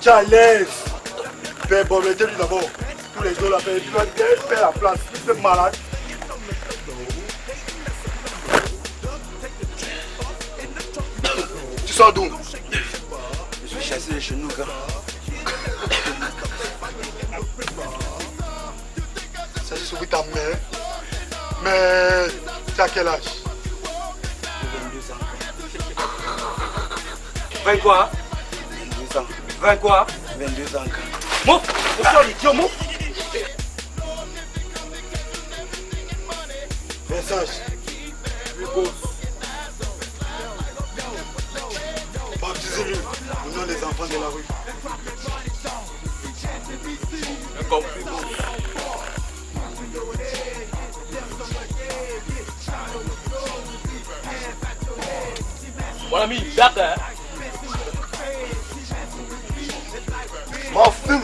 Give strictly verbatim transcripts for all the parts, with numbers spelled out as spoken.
Challenge! Fais bon, mettez-lui d'abord. Tous les jours, la paix, il fait la place. Il fait malade. Tu sors d'où? Je suis chassé de chez nous, gars. Ça j'ai sauvé ta mère. Mais t'as quel âge? vingt-deux ans. vingt quoi? vingt-deux ans. vingt quoi? vingt-deux ans. Mouf! Mon soeur, l'idiot, mouf! Message. Hugo. Baptisez-lui. Nous sommes les enfants de la rue. D'accord, Hugo. Mon ami, date, hein? M'en fume.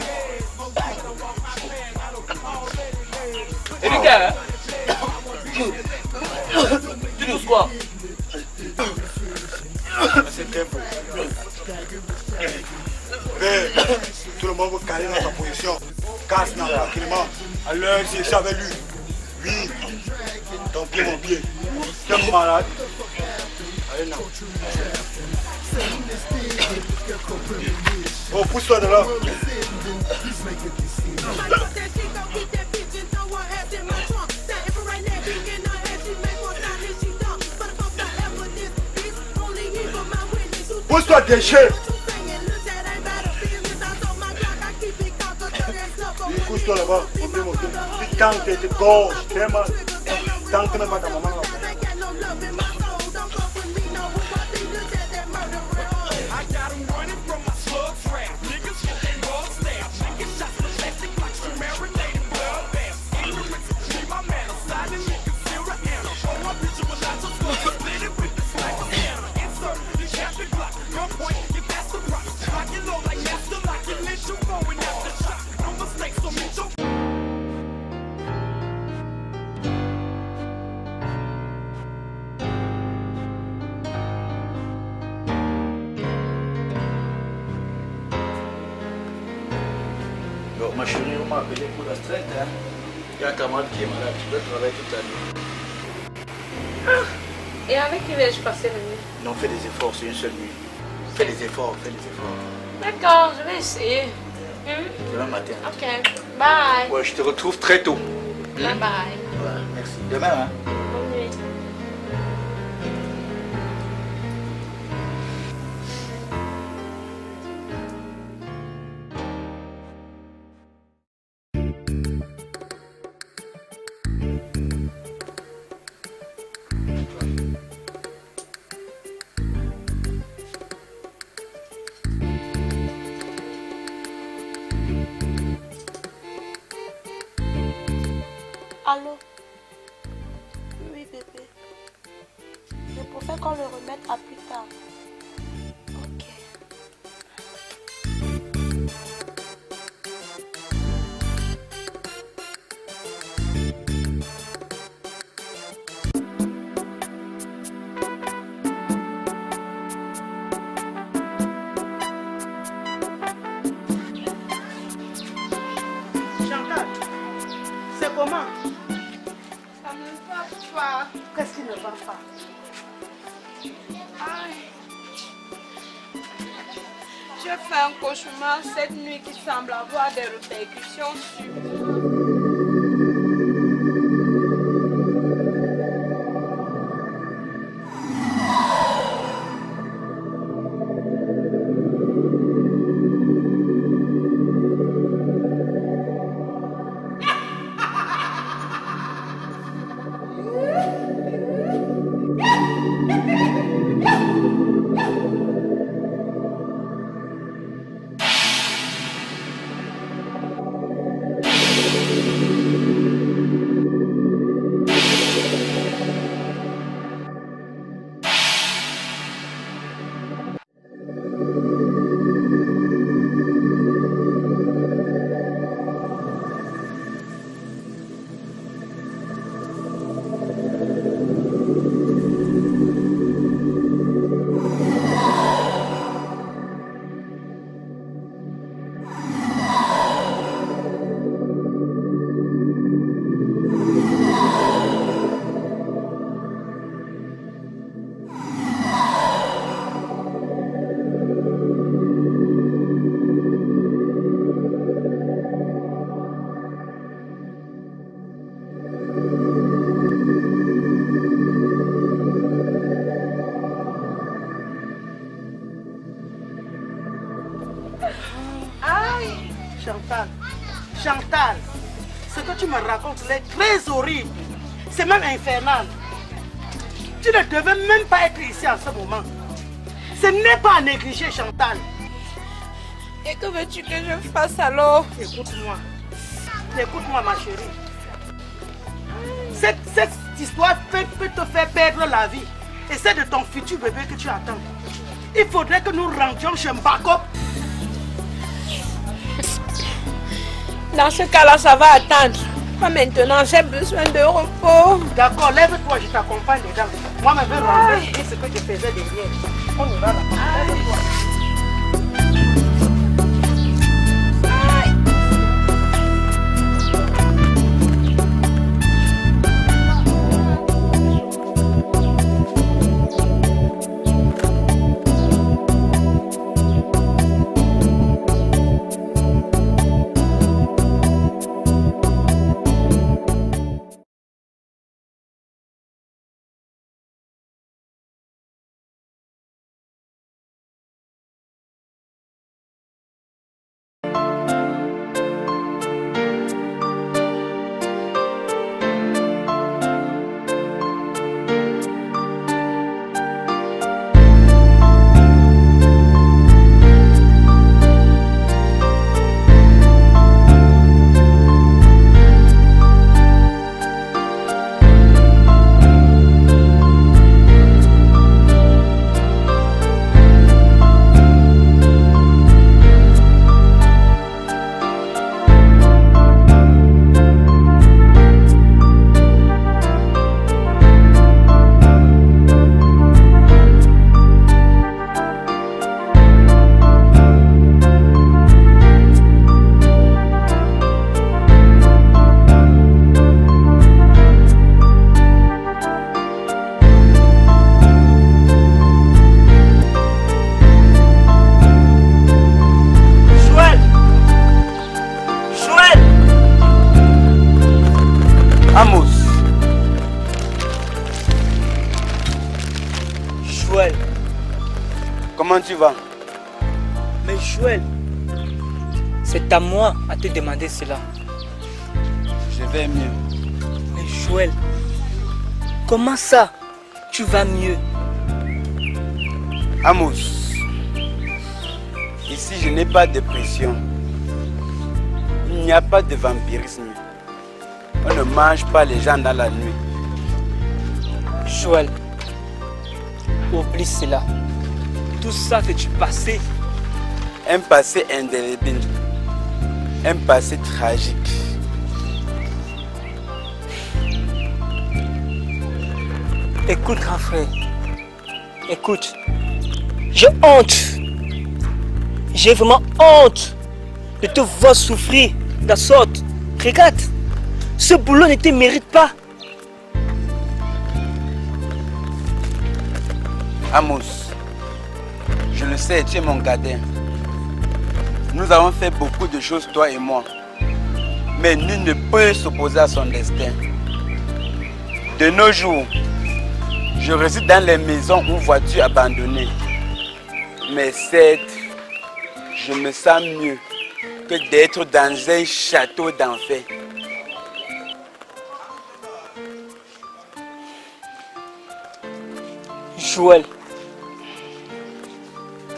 Et du gars, hein? Tu nous sois. C'est très beau. Mais tout le monde veut caler dans sa position. Casse n'a pas clément. Alors si j'avais lu. Oui. Tant pis mon pied. T'es malade. Allez là. Oh, pousse-toi de là. Pousse-toi déchet. Pousse-toi là-bas. Tu tentes de te gorge, t'es mal. Tente même pas ta maman là. Ma chérie, on m'a appelé pour la stress. Hein. Il y a un camarade qui est malade, tu dois travailler toute la nuit. Ah, et avec qui vais-je passer la nuit? Non, fais des efforts, c'est une seule nuit. Fais des efforts, fais des efforts. D'accord, je vais essayer. Mmh. Demain matin. Ok, bye. Ouais, je te retrouve très tôt. Bye mmh. Bye. Ouais, merci. Demain, hein? Bonne nuit. Allô? Oui, bébé. Je préfère qu'on le remette à plus tard. Ok. Chantal, c'est comment? Qu'est-ce qui ne va pas? J'ai fait un cauchemar cette nuit qui semble avoir des répercussions sur... tu me racontes là est très horrible. C'est même infernal. Tu ne devais même pas être ici en ce moment. Ce n'est pas à négliger, Chantal. Et que veux-tu que je fasse alors? Écoute-moi. Écoute-moi, ma chérie. Cette, cette histoire peut, peut te faire perdre la vie. Et c'est de ton futur bébé que tu attends. Il faudrait que nous rendions chez Mbakop. Dans ce cas-là, ça va attendre. Moi maintenant, j'ai besoin de repos. D'accord, lève-toi, je t'accompagne dedans. Moi, je vais rentrer et ce que je faisais derrière. On y va là-bas. Lève-toi. Amos, Joël, comment tu vas? Mais Joël, c'est à moi à te demander cela. Je vais mieux. Mais Joël, comment ça? Tu vas mieux? Amos, ici je n'ai pas de pression. Il n'y a pas de vampirisme. On ne mange pas les gens dans la nuit. Joël, oublie cela. Tout ça que tu passais. Un passé indélébile. Un passé tragique. Écoute, grand frère. Écoute. J'ai honte. J'ai vraiment honte de te voir souffrir de la sorte. Regarde. Ce boulot ne te mérite pas. Amos, je le sais, tu es mon gardien. Nous avons fait beaucoup de choses, toi et moi. Mais nul ne peut s'opposer à son destin. De nos jours, je réside dans les maisons ou voitures abandonnées. Mais certes, je me sens mieux que d'être dans un château d'enfer. Joël,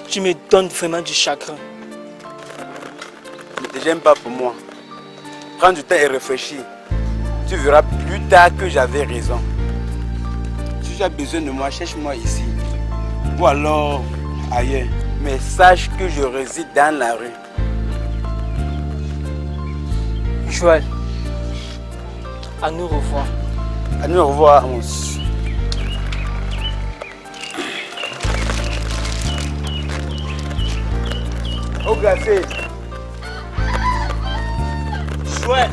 tu me donnes vraiment du chagrin. Ne te gêne pas pour moi. Prends du temps et réfléchis. Tu verras plus tard que j'avais raison. Si tu as besoin de moi, cherche-moi ici. Ou alors ailleurs. Mais sache que je réside dans la rue. Joël, à nous revoir. À nous revoir, Amos. Au glacé. Joël.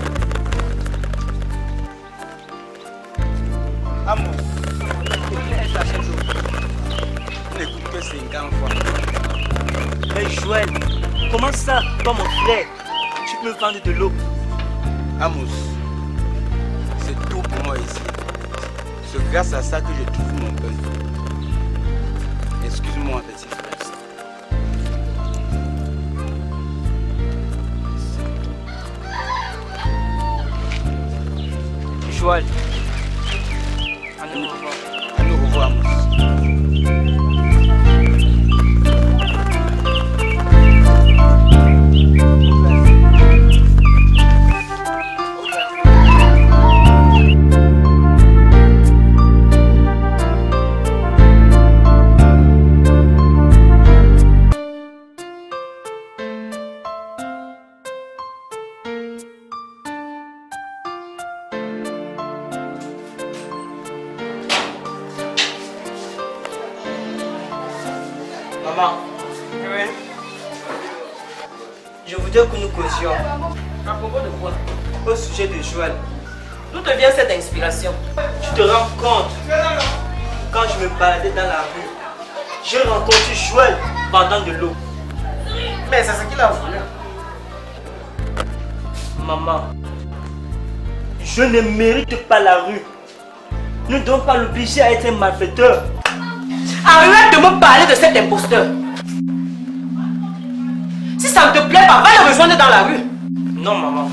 Amour. On n'écoute que cinquante fois. Mais Joël, comment ça, toi mon frère, tu peux me vendre de l'eau? Amos, c'est tout pour moi ici. C'est grâce à ça que je trouve mon père. Excuse-moi, petit frère. Joël. Allez, au revoir. Allez, au revoir. Maman, oui. Je voudrais que nous causions. À propos de quoi? Au sujet de Joël. D'où te vient cette inspiration? Tu te rends compte? Quand je me baladais dans la rue, j'ai rencontré Joël pendant de l'eau. Mais c'est ce qu'il a voulu. Maman, je ne mérite pas la rue. Nous ne devons pas l'obliger à être un malfaiteur. Arrête de me parler de cet imposteur. Si ça ne te plaît pas, va le rejoindre dans la rue. Non, maman.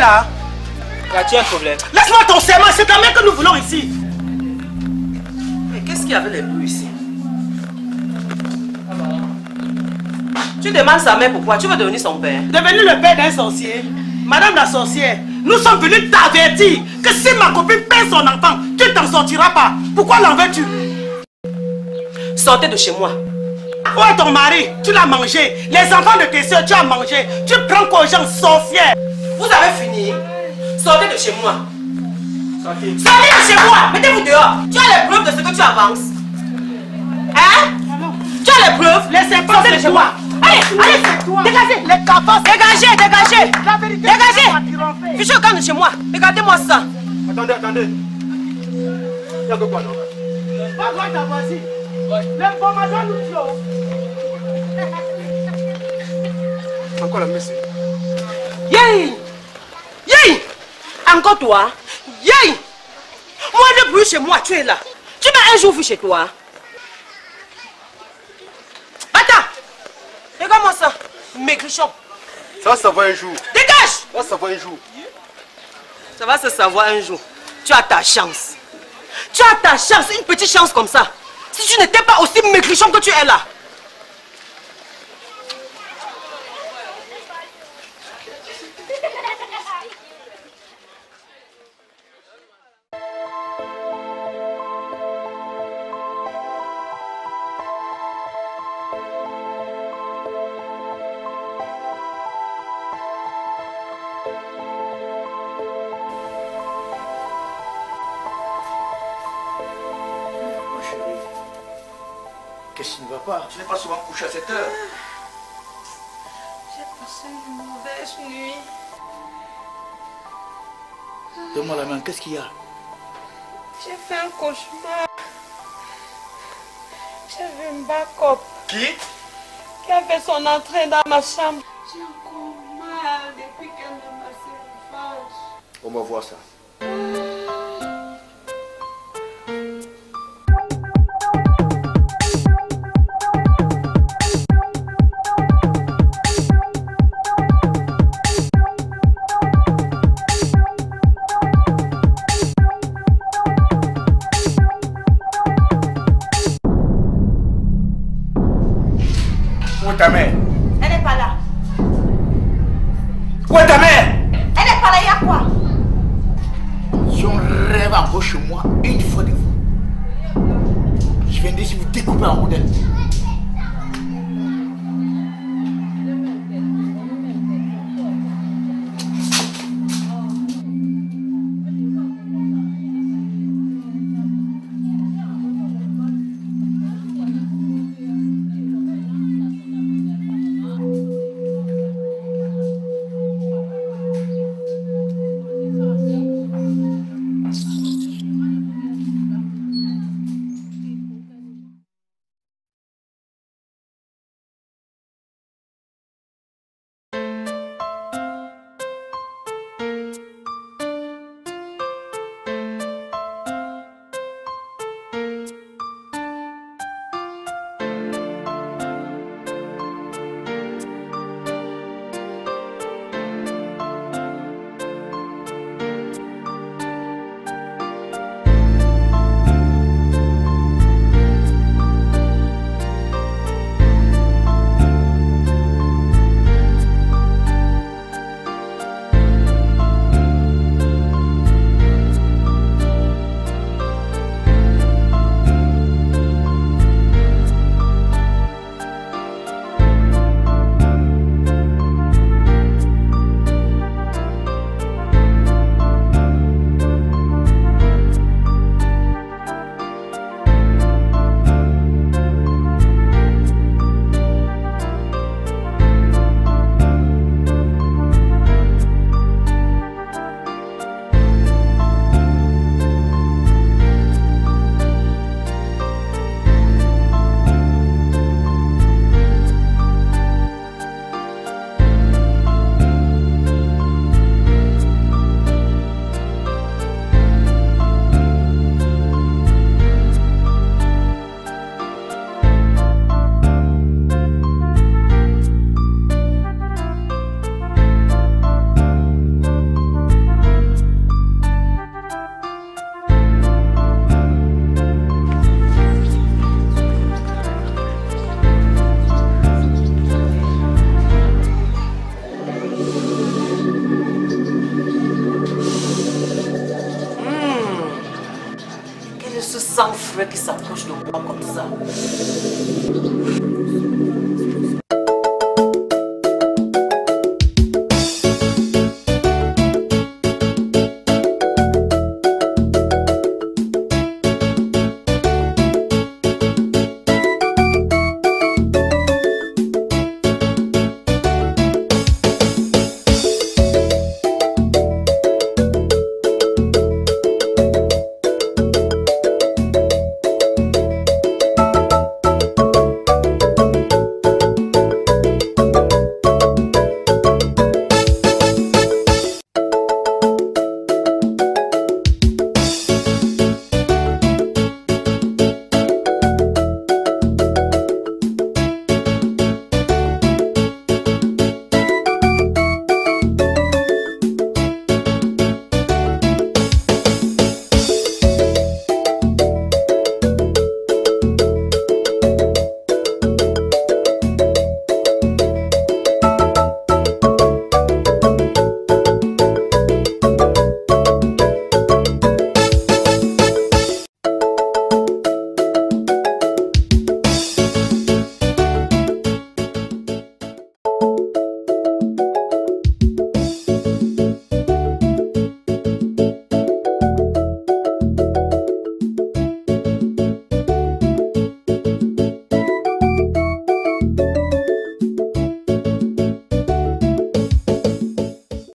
Là, y a-t-il un problème? Laisse-moi ton serment, c'est ta mère que nous voulons ici. Mais qu'est-ce qu'il y avait les bruits ici? Ah bon. Tu demandes sa mère pourquoi? Tu veux devenir son père? Devenir le père d'un sorcier? Madame la sorcière, nous sommes venus t'avertir que si ma copine perd son enfant, tu t'en sortiras pas. Pourquoi l'en veux-tu? Sortez de chez moi. Où est ton mari? Tu l'as mangé. Les enfants de tes soeurs, tu as mangé. Tu prends quoi aux gens sorcières? Vous avez fini. Sortez de chez moi. Sortez. Sortez de chez moi. Mettez-vous dehors. Tu as les preuves de ce que tu avances. Hein? Alors, tu as les preuves. Laissez passer de chez moi. Allez, allez. Dégagez. Les cafards. Dégagez, dégagez. La vérité. Dégagez. Fichez au camp de chez moi. Regardez-moi ça. Attendez, attendez. Il y a que quoi, non? Pas droit d'avoisie. L'information nous tient. Encore la messie. Yay! Yay! Encore toi? Yay! Moi, le bruit chez moi, tu es là. Tu m'as un jour vu chez toi. Attends! Regarde-moi ça. Maigrichon. Ça va se savoir un jour. Dégage! Ça va se savoir un jour. Ça va se savoir un jour. Tu as ta chance. Tu as ta chance, une petite chance comme ça. Si tu n'étais pas aussi maigrichon que tu es là. Qu'est-ce qui ne va pas? Tu n'es pas souvent couché à cette heure. J'ai passé une mauvaise nuit. Donne-moi la main, qu'est-ce qu'il y a? J'ai fait un cauchemar. J'ai vu Mbakop. Qui? Qui a fait son entrée dans ma chambre. J'ai encore mal depuis qu'elle ne m'a servi. On va voir ça. Ta mère. Elle n'est pas là. Où est ta mère? Elle n'est pas là, il y a quoi? Si on rêve encore chez moi, une fois de vous, je viendrai si vous découpez en rondelles. veux qu'il s'approche de moi comme ça.